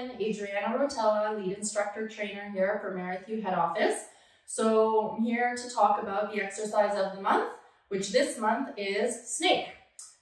Morning, Adriana Rotella, lead instructor trainer here for Merrithew head office. So I'm here to talk about the exercise of the month, which this month is snake.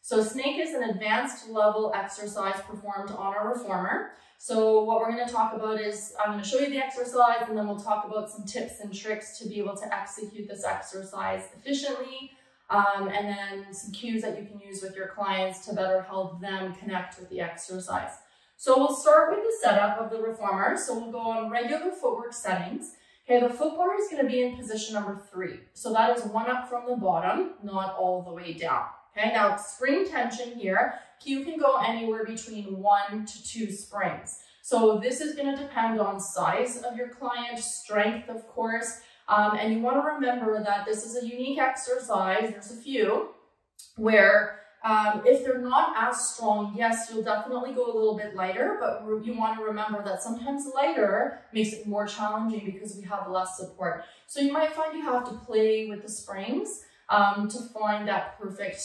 So snake is an advanced level exercise performed on a reformer. So what we're going to talk about is, I'm going to show you the exercise and then we'll talk about some tips and tricks to be able to execute this exercise efficiently. And then some cues that you can use with your clients to better help them connect with the exercise. So we'll start with the setup of the reformer. So we'll go on regular footwork settings. Okay, the foot bar is going to be in position number 3. So that is one up from the bottom, not all the way down. Okay, now spring tension here. You can go anywhere between 1 to 2 springs. So this is going to depend on size of your client, strength, of course. And you want to remember that this is a unique exercise. There's a few where if they're not as strong, yes, you'll definitely go a little bit lighter, but you want to remember that sometimes lighter makes it more challenging because we have less support. So you might find you have to play with the springs to find that perfect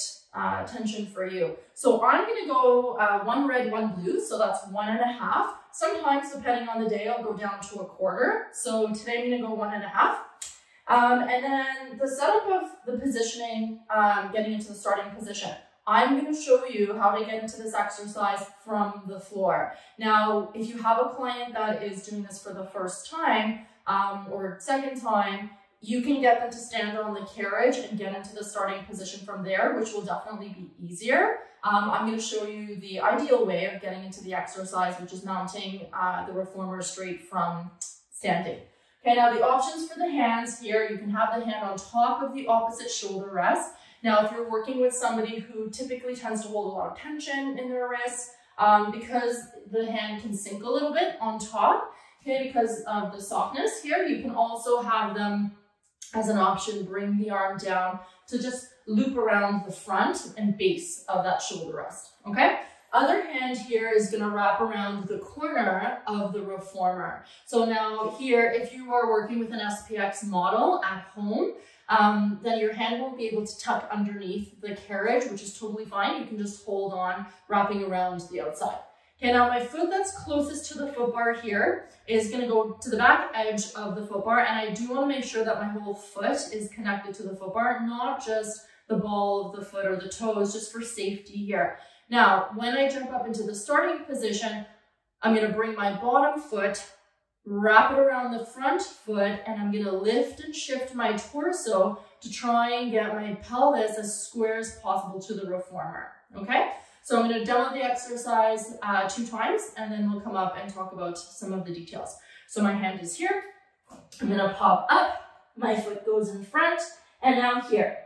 tension for you. So I'm going to go 1 red, 1 blue. So that's 1.5. Sometimes, depending on the day, I'll go down to 1/4. So today I'm going to go 1.5. And then the setup of the positioning, getting into the starting position. I'm going to show you how to get into this exercise from the floor. Now, if you have a client that is doing this for the first time or second time, you can get them to stand on the carriage and get into the starting position from there, which will definitely be easier. I'm going to show you the ideal way of getting into the exercise, which is mounting the reformer straight from standing. Okay, now the options for the hands here, you can have the hand on top of the opposite shoulder rest. Now, if you're working with somebody who typically tends to hold a lot of tension in their wrist, because the hand can sink a little bit on top, okay, because of the softness here, you can also have them, as an option, bring the arm down to just loop around the front and base of that shoulder rest, okay? Other hand here is going to wrap around the corner of the reformer. So now here, if you are working with an SPX model at home, then your hand won't be able to tuck underneath the carriage, which is totally fine. You can just hold on, wrapping around the outside. Okay, now my foot that's closest to the foot bar here is going to go to the back edge of the foot bar, and I do want to make sure that my whole foot is connected to the foot bar, not just the ball of the foot or the toes, just for safety here. Now, when I jump up into the starting position, I'm going to bring my bottom foot, wrap it around the front foot, and I'm going to lift and shift my torso to try and get my pelvis as square as possible to the reformer, okay? So I'm going to download the exercise 2 times, and then we'll come up and talk about some of the details. So my hand is here. I'm going to pop up. My foot goes in front, and now here.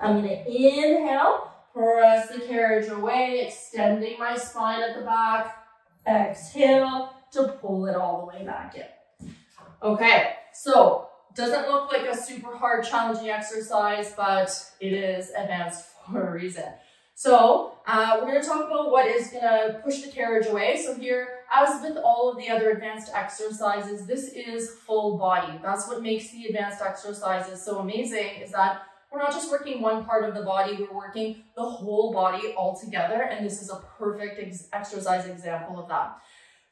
I'm going to inhale, press the carriage away, extending my spine at the back. Exhale to pull it all the way back in. Okay. So, doesn't look like a super hard, challenging exercise, but it is advanced for a reason. So, we're going to talk about what is going to push the carriage away. So here, as with all of the other advanced exercises, this is full body. That's what makes the advanced exercises so amazing, is that we're not just working one part of the body, we're working the whole body all together, and this is a perfect exercise example of that.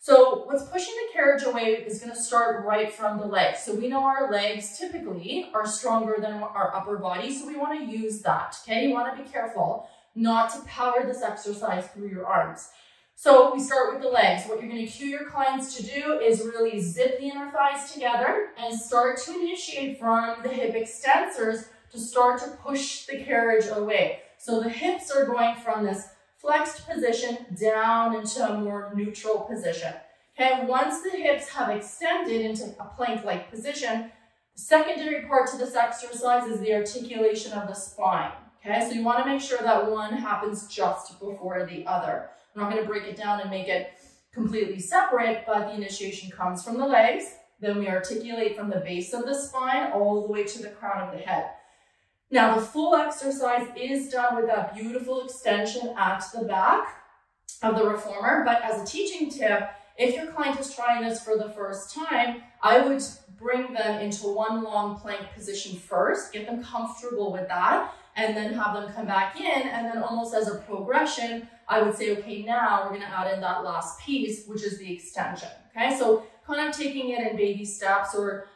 So what's pushing the carriage away is going to start right from the legs. So we know our legs typically are stronger than our upper body, so we want to use that, okay? You want to be careful not to power this exercise through your arms. So we start with the legs. What you're going to cue your clients to do is really zip the inner thighs together and start to initiate from the hip extensors to start to push the carriage away. So the hips are going from this flexed position down into a more neutral position. Okay, once the hips have extended into a plank-like position, the secondary part to this exercise is the articulation of the spine. Okay, so you want to make sure that one happens just before the other. I'm not going to break it down and make it completely separate, but the initiation comes from the legs, then we articulate from the base of the spine all the way to the crown of the head. Now, the full exercise is done with that beautiful extension at the back of the reformer, but as a teaching tip, if your client is trying this for the first time, I would bring them into one long plank position first, get them comfortable with that, and then have them come back in, and then almost as a progression, I would say, okay, now we're gonna add in that last piece, which is the extension, okay? So kind of taking it in baby steps, or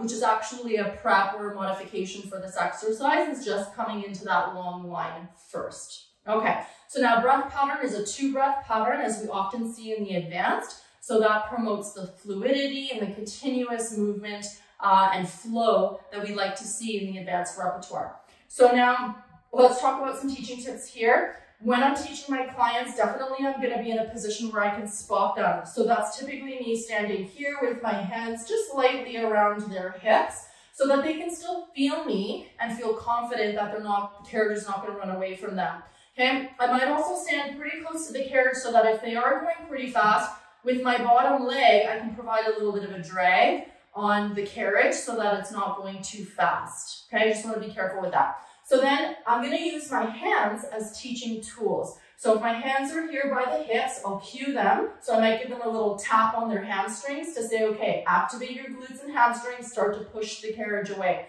which is actually a prep or a modification for this exercise, is just coming into that long line first. Okay, so now breath pattern is a 2-breath pattern, as we often see in the advanced. So that promotes the fluidity and the continuous movement and flow that we like to see in the advanced repertoire. So now let's talk about some teaching tips here. When I'm teaching my clients, definitely I'm going to be in a position where I can spot them. So that's typically me standing here with my hands just lightly around their hips, so that they can still feel me and feel confident that the carriage is not going to run away from them. Okay, I might also stand pretty close to the carriage so that if they are going pretty fast, with my bottom leg, I can provide a little bit of a drag on the carriage so that it's not going too fast. Okay, I just want to be careful with that. So then I'm going to use my hands as teaching tools. So if my hands are here by the hips, I'll cue them. So I might give them a little tap on their hamstrings to say, okay, activate your glutes and hamstrings, start to push the carriage away.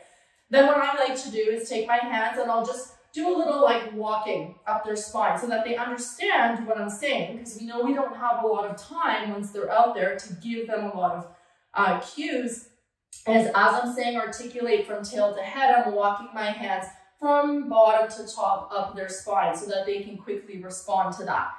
Then what I like to do is take my hands and I'll just do a little like walking up their spine so that they understand what I'm saying, because we know we don't have a lot of time once they're out there to give them a lot of cues. As I'm saying articulate from tail to head, I'm walking my hands from bottom to top up their spine so that they can quickly respond to that.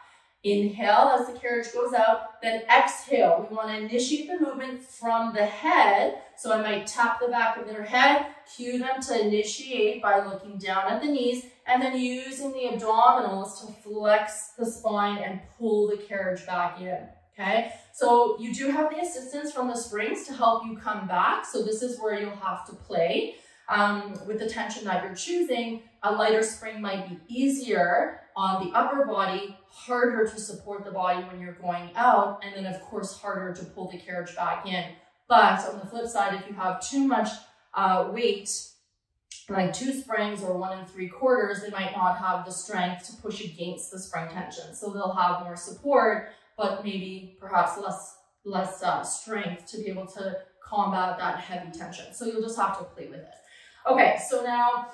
Inhale as the carriage goes out, then exhale. We want to initiate the movement from the head. So I might tap the back of their head, cue them to initiate by looking down at the knees, and then using the abdominals to flex the spine and pull the carriage back in, okay? So you do have the assistance from the springs to help you come back. So this is where you'll have to play with the tension that you're choosing. A lighter spring might be easier on the upper body, harder to support the body when you're going out, and then of course harder to pull the carriage back in. But on the flip side, if you have too much weight, like 2 springs or 1 3/4, they might not have the strength to push against the spring tension. So they'll have more support, but maybe perhaps less strength to be able to combat that heavy tension. So you'll just have to play with it. Okay, so now,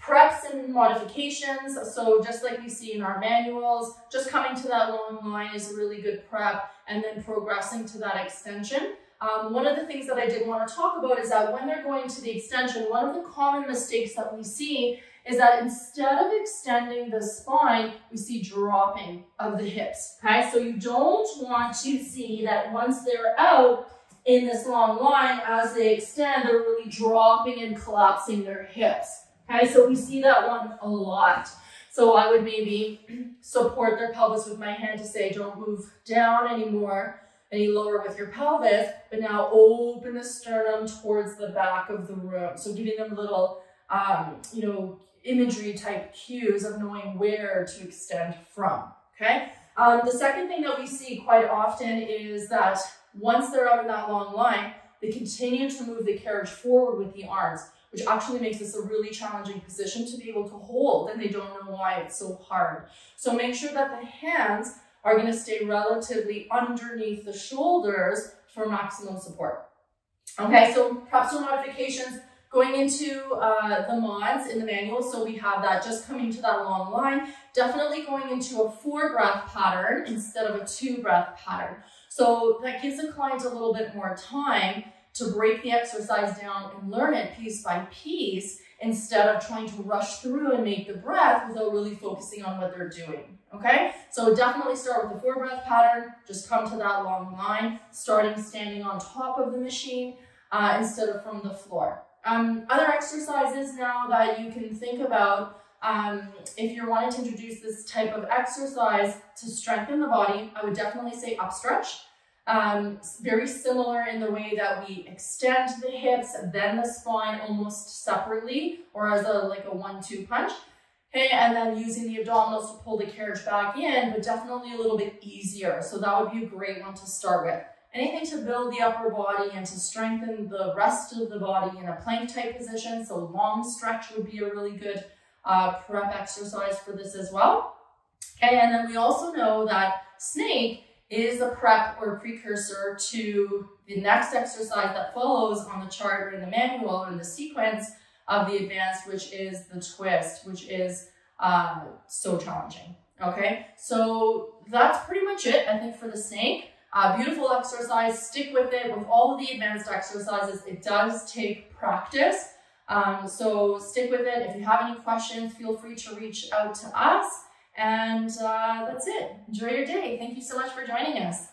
preps and modifications. So just like we see in our manuals, just coming to that long line is a really good prep, and then progressing to that extension. One of the things that I did want to talk about is that when they're going to the extension, one of the common mistakes that we see is that instead of extending the spine, we see dropping of the hips, okay? So you don't want to see that once they're out in this long line, as they extend, they're really dropping and collapsing their hips. Okay, so we see that one a lot. So I would maybe support their pelvis with my hand to say, don't move down anymore, any lower with your pelvis, but now open the sternum towards the back of the room. So giving them little, you know, imagery type cues of knowing where to extend from, okay? The second thing that we see quite often is that once they're out in that long line, they continue to move the carriage forward with the arms, which actually makes this a really challenging position to be able to hold, and they don't know why it's so hard. So make sure that the hands are gonna stay relatively underneath the shoulders for maximum support. Okay, so preps or modifications, going into the mods in the manual. So we have that just coming to that long line, definitely going into a 4-breath pattern instead of a 2-breath pattern. So that gives the client a little bit more time to break the exercise down and learn it piece by piece, instead of trying to rush through and make the breath without really focusing on what they're doing, okay? So definitely start with the 4-breath pattern, just come to that long line, starting standing on top of the machine instead of from the floor. Other exercises now that you can think about, if you're wanting to introduce this type of exercise to strengthen the body, I would definitely say upstretch. Very similar in the way that we extend the hips, then the spine almost separately, or as like a 1-2 punch. Okay, and then using the abdominals to pull the carriage back in, but definitely a little bit easier. So that would be a great one to start with. Anything to build the upper body and to strengthen the rest of the body in a plank type position. So long stretch would be a really good prep exercise for this as well. Okay, and then we also know that snake is a prep or precursor to the next exercise that follows on the chart or in the manual or in the sequence of the advanced, which is the twist, which is so challenging. Okay, so that's pretty much it, I think, for the snake. Beautiful exercise, stick with it. With all of the advanced exercises, it does take practice. So stick with it. If you have any questions, feel free to reach out to us. And that's it. Enjoy your day. Thank you so much for joining us.